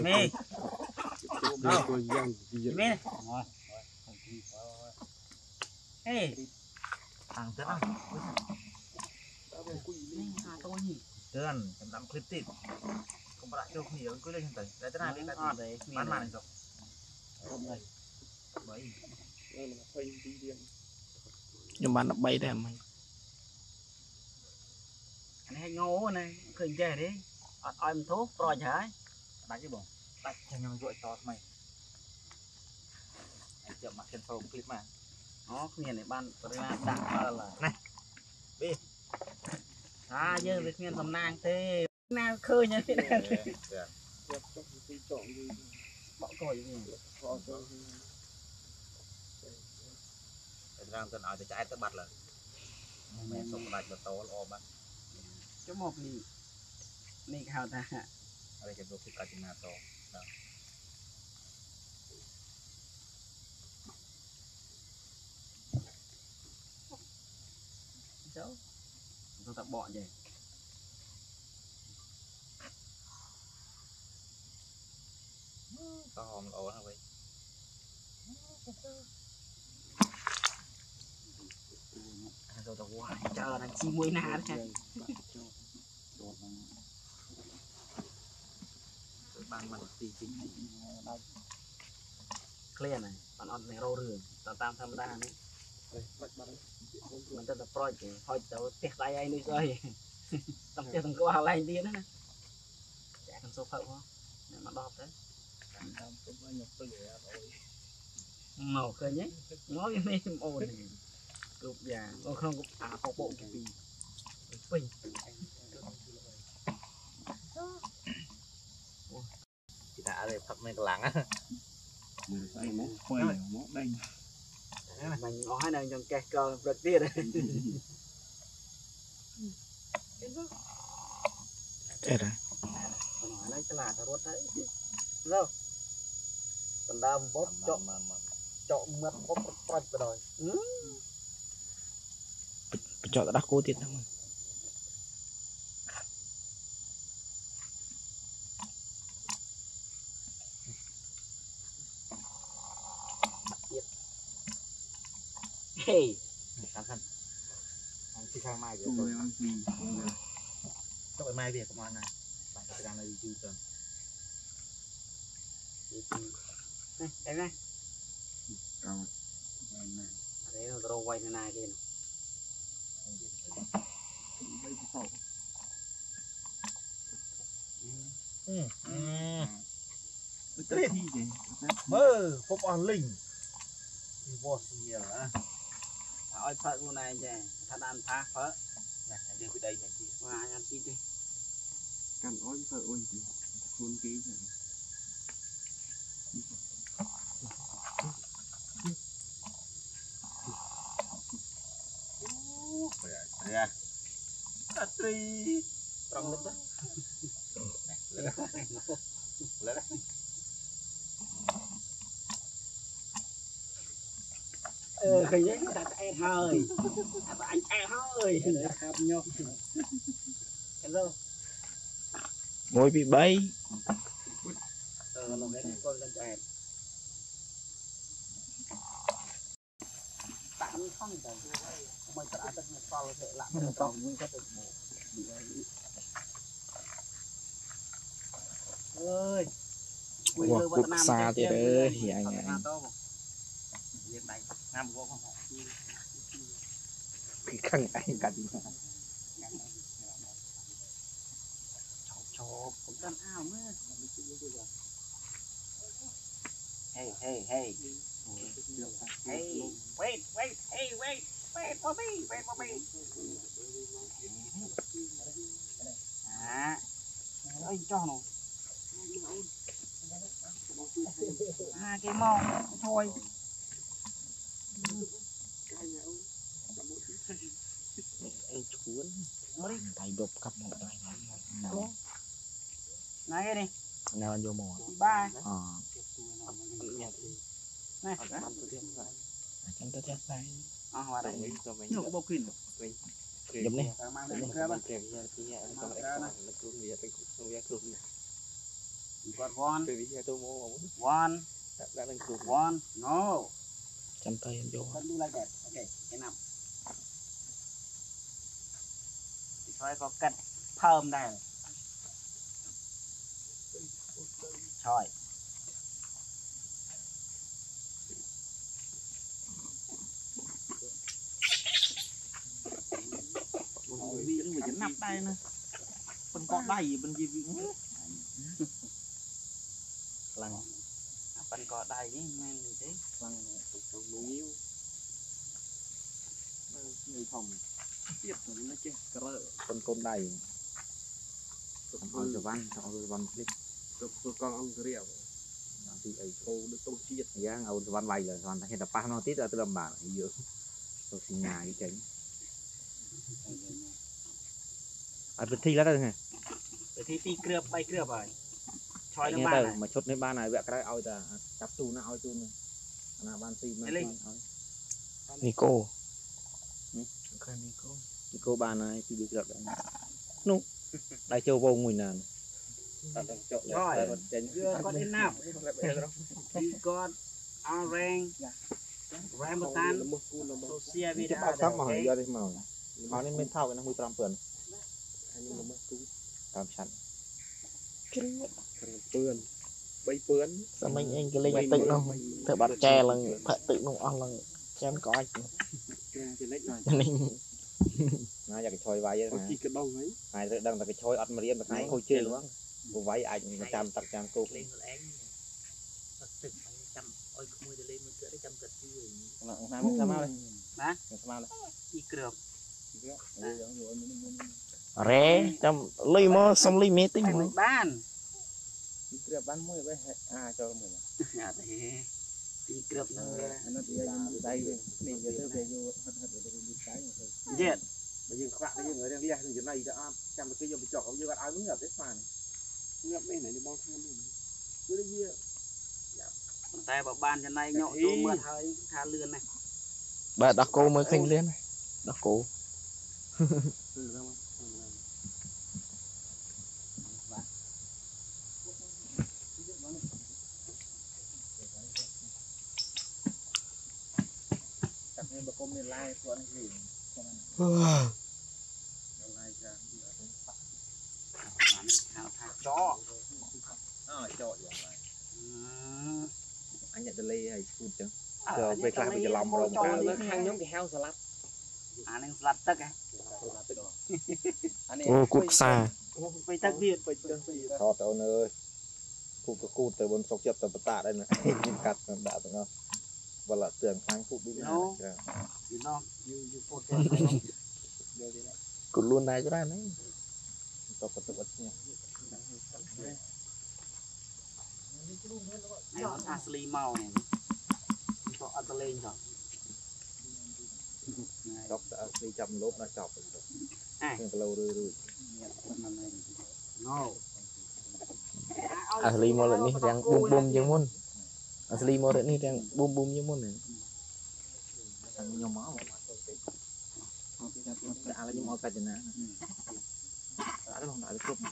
mê mê hey thằng tớ không tơn tầm tầm clip tít không phải đâu nhiều cứ lên tận để tớ làm đi tao để bán màn rồi bảy nhưng mà nó bay đẹp mày anh hay ngô này cười chơi đấy ở em thuốc rồi hả đặt cái bụng đặt cho nhau ruột to mày chợ mặt trên phòng clip mà nó miền này ban là này đi à giờ việc miền tầm nang thế nang khơi nhá thế này bỏ còi gì rằng tôi nói tôi chạy tới bật là mẹ xong bật là to lo bật chỗ một nị nị hào ta ở đây cái đồ cái gì mà to cháu tôi tập bọn vậy có hòm ổn không vậy rồi tao qua chờ thằng chi muối na đấy bằng mặt tì chính clear này bạn ăn này rau rừng tao tam tham gia đấy mình tao tập rồi chứ thôi tao tiếc tay ai nuôi rồi tao tiếc thằng qua lại đi nữa nè chạy thằng số phận không mà đọp đấy màu cơ nhé ngó cái mê ồn này cục già không cục à có bộ cái gì quỳnh chị đã để thắp mấy cái láng á mình ngó này trong kẹt cờ vật tia đấy chết rồi lấy cái là rốt đấy đâu còn đau bóp chọn mất bóp quanh rồi chọn đã cố tiền không? Hey, cảm ơn. Anh chị sang mai về rồi. Anh chị, chắc là mai về của anh này. Bạn sẽ đang đi du tuần. Này, em này. Rồi. Đấy là rau quay này này kia này. Tết mơ phục an linh vô nhiều á ơi phật luôn này chị thật ăn phá phở này đi cái đây này chị mà ăn chi đi cần ôi phở ôi chị khôn ký rồi ra cắt đi trong lúc đó lấy đấy khi đấy ta e hơi ta anh e hơi hấp nhóc đâu ngồi bị bay lòng đấy con lên chạy tạm không được mày có ăn được một con là sẽ lặn được con nhưng có được một bị ơi cuộc xa thì đấy thì anh ấy cái khăn anh cả đi chọc cũng tan ao nữa hey hey hey hey wait wait hey wait wait for me wait for me à anh cho nó à cái mông thôi anh cuốn tay đột cặp một tay này đi nào anh vô mồm ba này anh tới chết tay hoa này nó bao kinh giống này One. One. That includes one. No. Sometimes you don't do like that. Okay, enough. If I go cut palm down. Choi. Nắp đây nè, bên con đầy bên gì vậy nhé, lần, bên con đầy nhé, ngang như thế, lần tụt lún, người phòng tiếp mình nó chơi, bên con đầy, ông văn clip, tụt con ông rượu, thì ấy cô được tôi chiết, giang ông văn vay là văn hiện tập ba nó tít ra từ làm bạn nhiều, tôi xin nhà đi tránh. Bị thi lá đây này, bị thi pi kêu bay kêu bài, choi nó ban này, mà chốt nó ban này vẽ cái ao ta chắp tu nó ao tu này, là ban ti ban linh, Nico, Nico ban này pi bị kêu đấy, nụ, đại châu vô mùi nàn, rồi, con thế nào, con orange, rambutan, sosia vida, màu này mình thao cái nó mùi trầm phèn. Tam chắn bươn bay bướn sao mình anh cái lên tự nó thợ bát tre lần thợ tự nó ăn lần xem có anh nên ngay giờ cái choi vay vậy này ngay giờ đang là cái choi ăn mà riêng mà ngay hồi chơi luôn bộ vay anh trăm tặc trăm cô lên anh tịch trăm ôi môi từ lên mình cỡ đấy trăm tịch chứ mà ông tham đây má tham đây đi cướp ré trong lấy mơ xong lấy mé tính mày bán đi cướp bán mua vậy à cho mày à thế đi cướp nó đi đây mình giờ tôi về vô hết bây giờ các bạn người đang lia từ chỗ này đã chăm cái giờ bị chọc bây giờ bạn ai muốn gặp hết màn gặp bên này đi bao tham này cứ đi kia tay bảo ban chỗ này nhậu tôi mưa hơi tha lươn này bà đặc cô mới kinh lên này đặc cô bà con miền lai của anh gì con lai ra chó chọi anh nhận lê hay phun chứ giờ về lại bây giờ lòng rồi ăn nhóm cái heo salad anh ăn salad tất cả ô cục xa phải tắc biệt phải thọt ông ơi cụt cái cụt từ bên sọc chật từ bát tạ đây này cắt đã được không và là tưởng sáng phụ đi đâu cụt luôn này cho ra đấy tao có tự vật nha anh asli màu này tao ăn lên rồi tao asli chậm lốp nó chọc rồi lâu rồi rồi no asli màu này đang bùm bùm giống môn asli màu này đang bùm bùm như môn này thằng nhom máu mà cái này màu cà chén á, đã nó không đại được